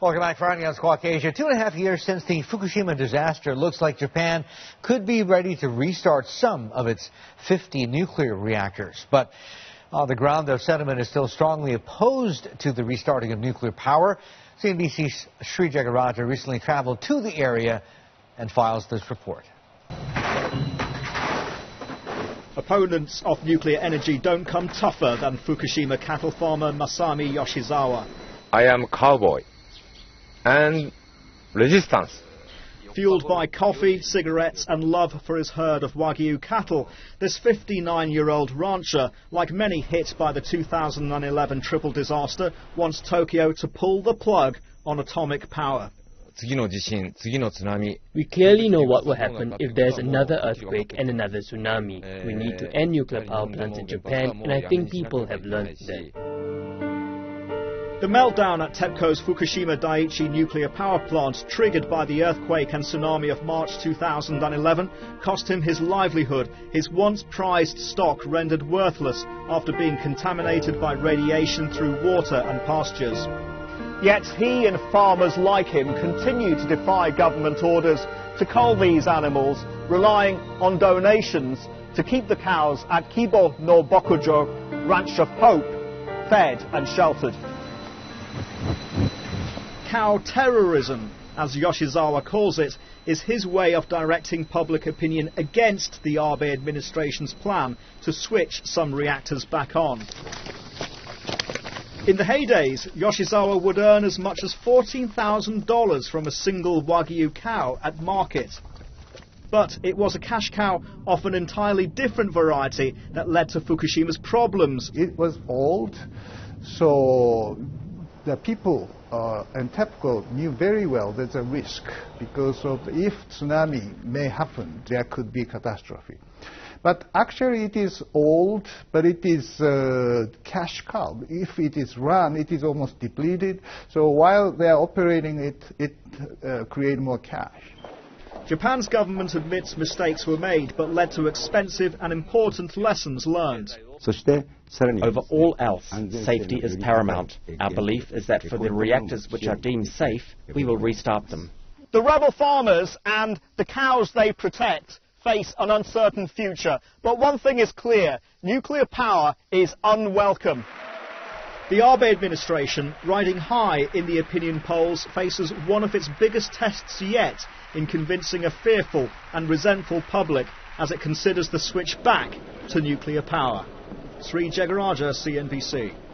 Welcome back, Friday on Squawk Asia. 2.5 years since the Fukushima disaster, looks like Japan could be ready to restart some of its 50 nuclear reactors. But on the ground, though, sentiment is still strongly opposed to the restarting of nuclear power. CNBC's Shri Jagaraja recently traveled to the area and files this report. Opponents of nuclear energy don't come tougher than Fukushima cattle farmer Masami Yoshizawa. I am a cowboy and resistance. Fueled by coffee, cigarettes and love for his herd of Wagyu cattle, this 59-year-old rancher, like many hit by the 2011 triple disaster, wants Tokyo to pull the plug on atomic power. We clearly know what will happen if there's another earthquake and another tsunami. We need to end nuclear power plants in Japan, and I think people have learned that. The meltdown at TEPCO's Fukushima Daiichi nuclear power plant, triggered by the earthquake and tsunami of March 2011, cost him his livelihood, his once prized stock rendered worthless after being contaminated by radiation through water and pastures. Yet he and farmers like him continue to defy government orders to cull these animals, relying on donations to keep the cows at Kibo no Bokujo, Ranch of Hope, fed and sheltered. Cow terrorism, as Yoshizawa calls it, is his way of directing public opinion against the Abe administration's plan to switch some reactors back on. In the heydays, Yoshizawa would earn as much as $14,000 from a single Wagyu cow at market. But it was a cash cow of an entirely different variety that led to Fukushima's problems. It was old, so the people and TEPCO knew very well there's a risk, because of if tsunami may happen, there could be catastrophe. But actually it is old, but it is cash cow. If it is run, it is almost depleted. So while they are operating it, it creates more cash. Japan's government admits mistakes were made, but led to expensive and important lessons learned. Over all else, safety is paramount. Our belief is that for the reactors which are deemed safe, we will restart them. The rebel farmers and the cows they protect face an uncertain future. But one thing is clear, nuclear power is unwelcome. The Abe administration, riding high in the opinion polls, faces one of its biggest tests yet in convincing a fearful and resentful public as it considers the switch back to nuclear power. Sri Jagaraja, CNBC.